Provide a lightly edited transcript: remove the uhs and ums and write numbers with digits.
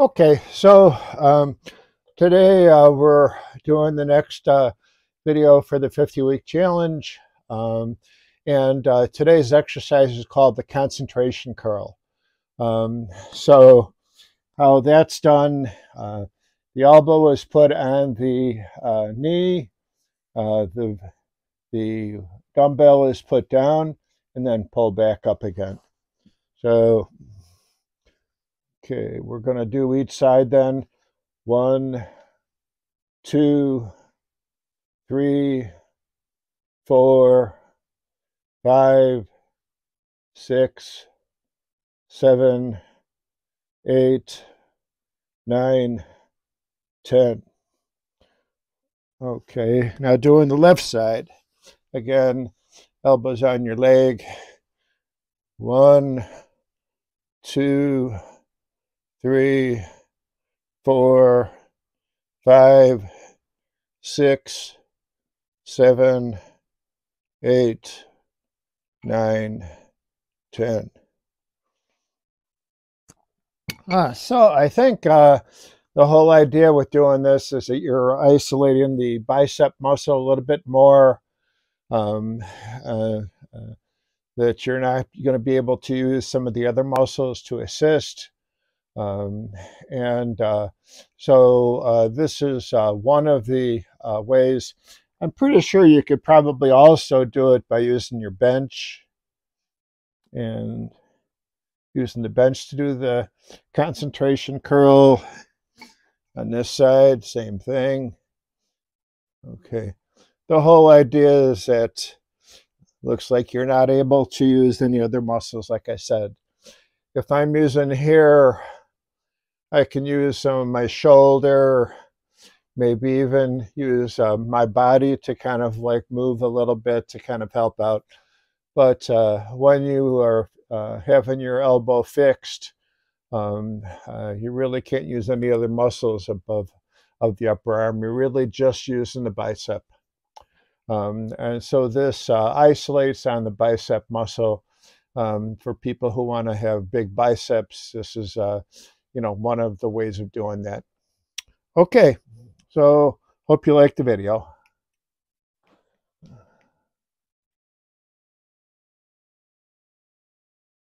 Okay, so today we're doing the next video for the 50-week challenge. And today's exercise is called the concentration curl. So how that's done, the elbow is put on the knee, the dumbbell is put down, and then pulled back up again. So okay, we're going to do each side then. 1, 2, 3, 4, 5, 6, 7, 8, 9, 10. Okay, now doing the left side. Again, elbows on your leg. 1, 2, 3, 4, 5, 6, 7, 8, 9, 10. So I think the whole idea with doing this is that you're isolating the bicep muscle a little bit more, that you're not going to be able to use some of the other muscles to assist. So this is one of the ways. I'm pretty sure you could probably also do it by using your bench and using the bench to do the concentration curl. On this side, same thing. Okay, the whole idea is that looks like you're not able to use any other muscles, like I said. If I'm using here, I can use some of my shoulder, maybe even use my body to kind of like move a little bit to kind of help out. But when you are having your elbow fixed, you really can't use any other muscles above of the upper arm. You're really just using the bicep. And so this isolates on the bicep muscle. For people who want to have big biceps, this is you know, one of the ways of doing that. Okay, so hope you liked the video.